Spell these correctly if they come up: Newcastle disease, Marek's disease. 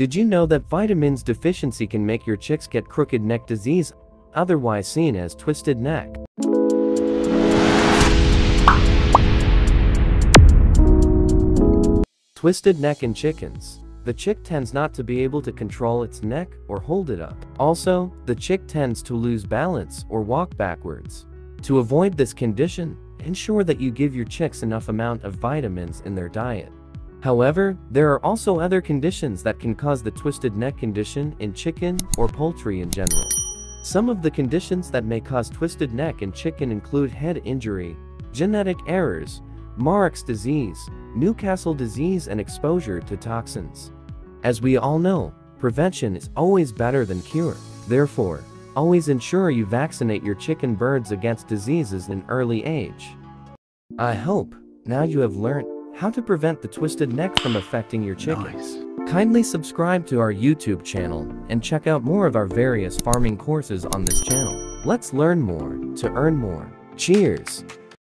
Did you know that vitamins deficiency can make your chicks get crooked neck disease, otherwise seen as twisted neck? Twisted neck in chickens. The chick tends not to be able to control its neck or hold it up. Also, the chick tends to lose balance or walk backwards. To avoid this condition, ensure that you give your chicks enough amount of vitamins in their diet. However, there are also other conditions that can cause the twisted neck condition in chicken or poultry in general. Some of the conditions that may cause twisted neck in chicken include head injury, genetic errors, Marek's disease, Newcastle disease, and exposure to toxins. As we all know, prevention is always better than cure. Therefore, always ensure you vaccinate your chicken birds against diseases in early age. I hope now you have learned how to prevent the twisted neck from affecting your chickens. Nice. Kindly subscribe to our YouTube channel and check out more of our various farming courses on this channel. Let's learn more to earn more. Cheers!